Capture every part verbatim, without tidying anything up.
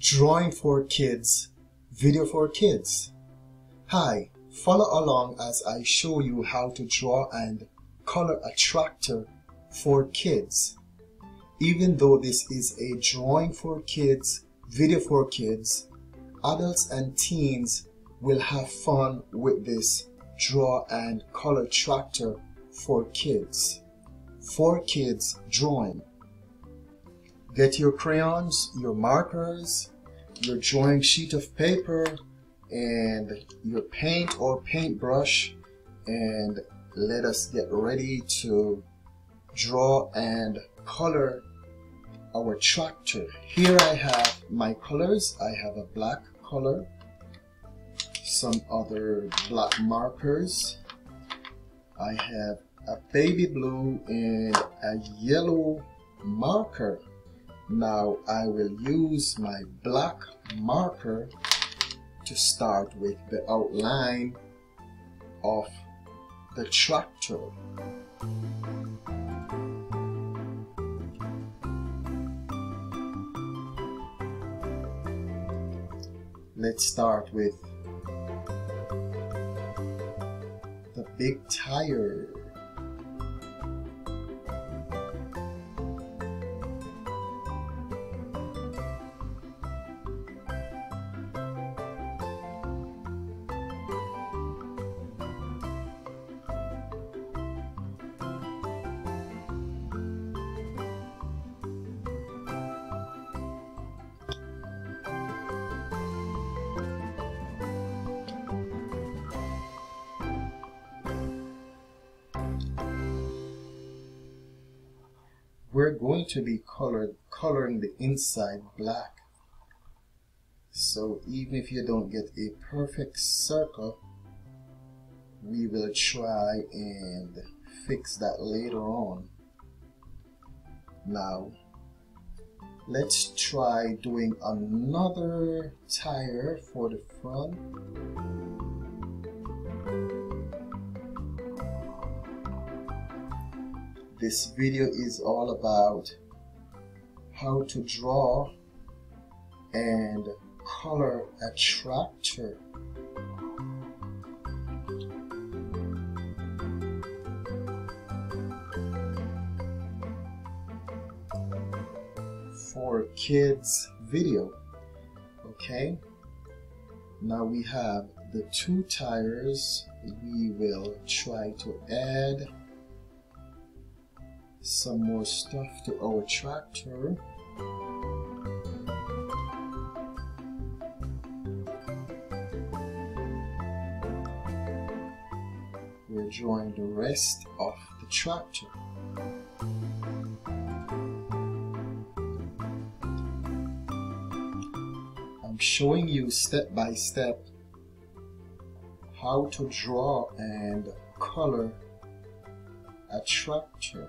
drawing for kids, video for kids. Hi, follow along as I show you how to draw and color a tractor for kids. Even though this is a drawing for kids, video for kids, adults and teens will have fun with this draw and color tractor for kids. For kids drawing. Get your crayons, your markers, your drawing sheet of paper, and your paint or paintbrush, and let us get ready to draw and color our tractor. Here I have my colors. I have a black color, some other black markers. I have a baby blue and a yellow marker. Now I will use my black marker to start with the outline of the tractor. Let's start with the big tire. We're going to be colored, coloring the inside black. So even if you don't get a perfect circle, we will try and fix that later on. Now, let's try doing another tire for the front. This video is all about how to draw and color a tractor. For kids video. Okay, now we have the two tires. We will try to add some more stuff to our tractor. We're drawing the rest of the tractor. I'm showing you step by step how to draw and color a tractor.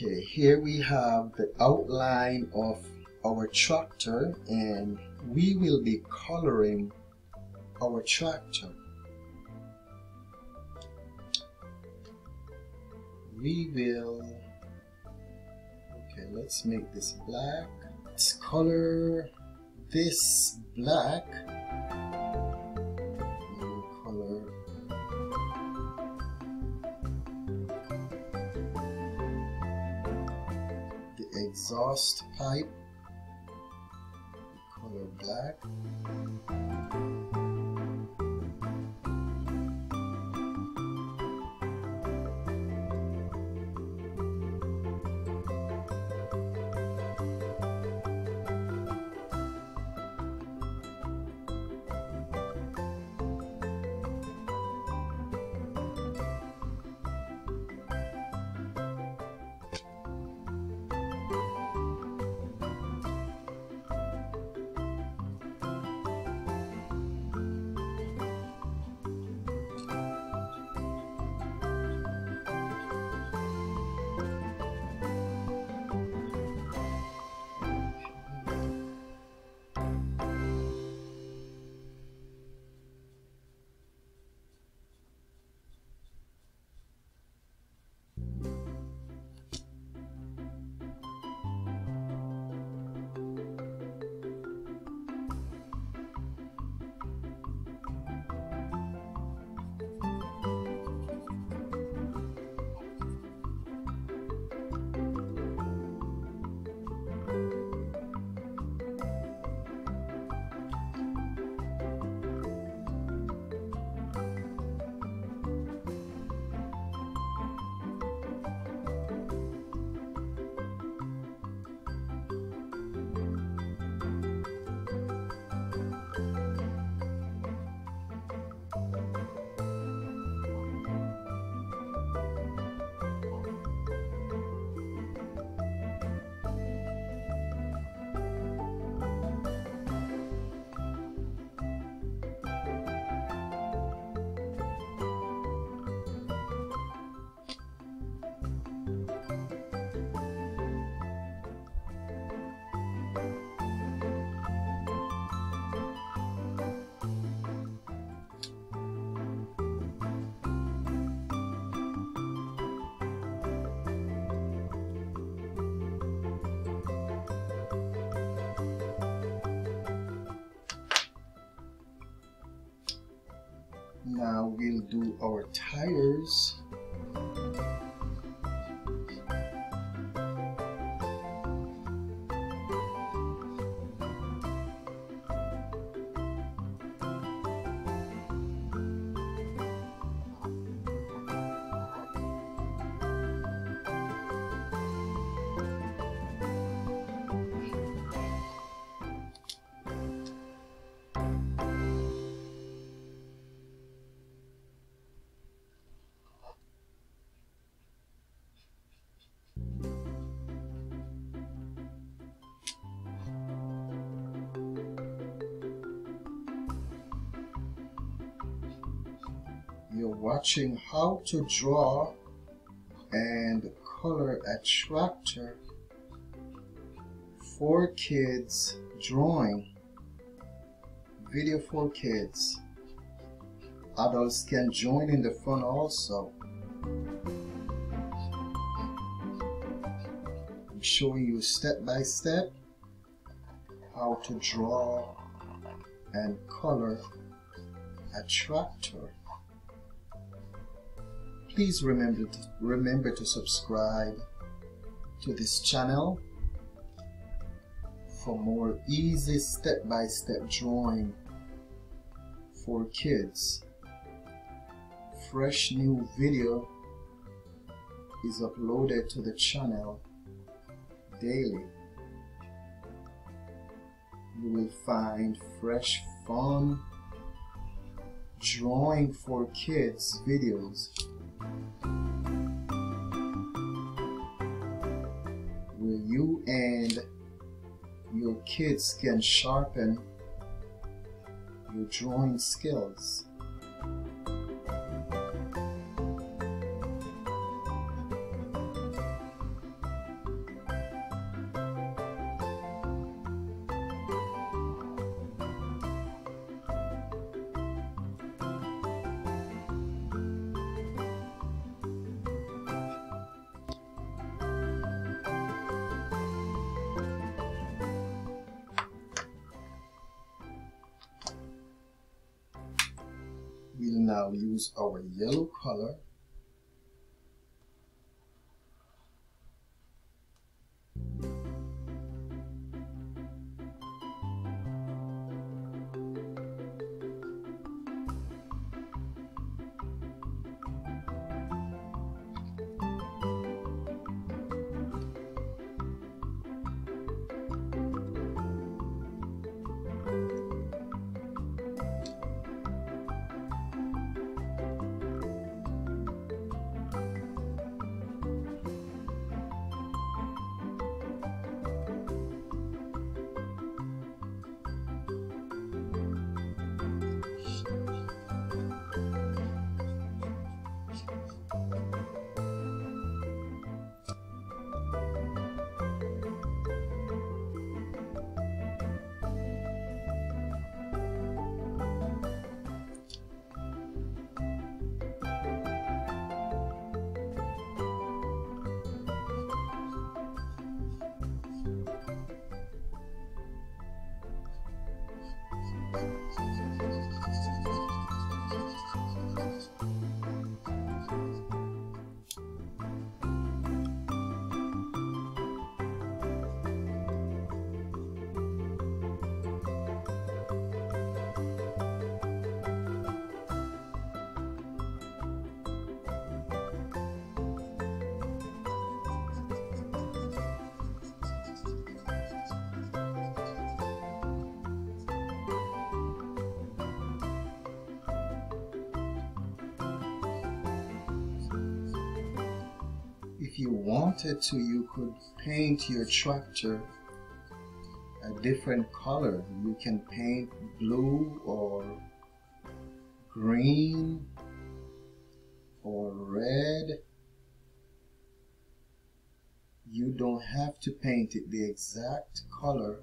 Okay, here we have the outline of our tractor, and we will be coloring our tractor. We will, okay, let's make this black. Let's color this black. We'll color the exhaust pipe. Color black. Now we'll do our tires. You're watching how to draw and color a tractor for kids drawing. Video for kids. Adults can join in the fun also. I'm showing you step by step how to draw and color a tractor. Please remember to, remember to subscribe to this channel for more easy step-by-step drawing for kids. Fresh new video is uploaded to the channel daily. You will find fresh, fun drawing for kids videos. Will you and your kids can sharpen your drawing skills. we'll now use our yellow color . If you wanted to, you could paint your tractor a different color. You can paint blue or green or red. You don't have to paint it the exact color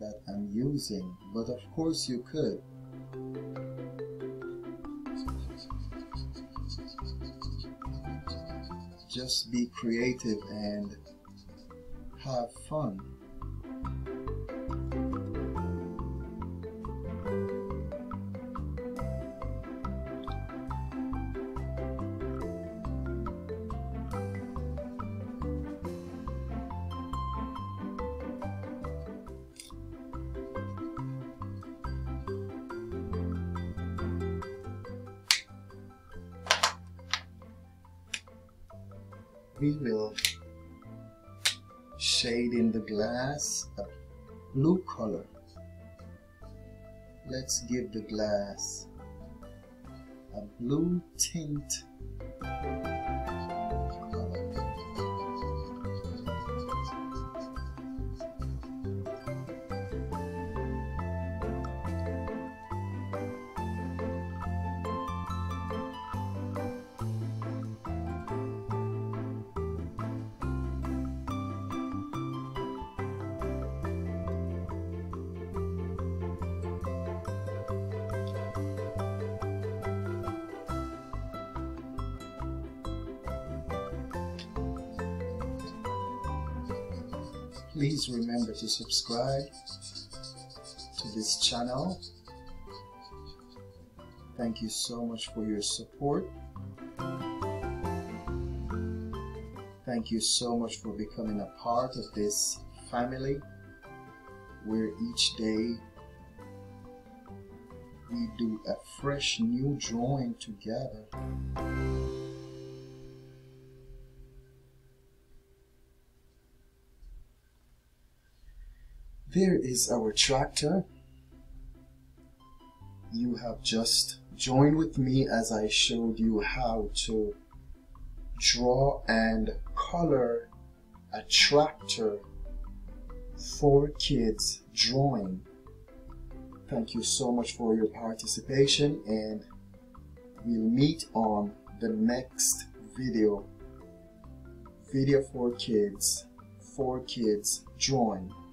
that I'm using, but of course you could. Just be creative and have fun. We will shade in the glass a blue color. Let's give the glass a blue tint. Please remember to subscribe to this channel. Thank you so much for your support. Thank you so much for becoming a part of this family, where each day we do a fresh new drawing together. There is our tractor. You have just joined with me as I showed you how to draw and color a tractor for kids drawing. Thank you so much for your participation, and we'll meet on the next video. Video for kids, for kids drawing.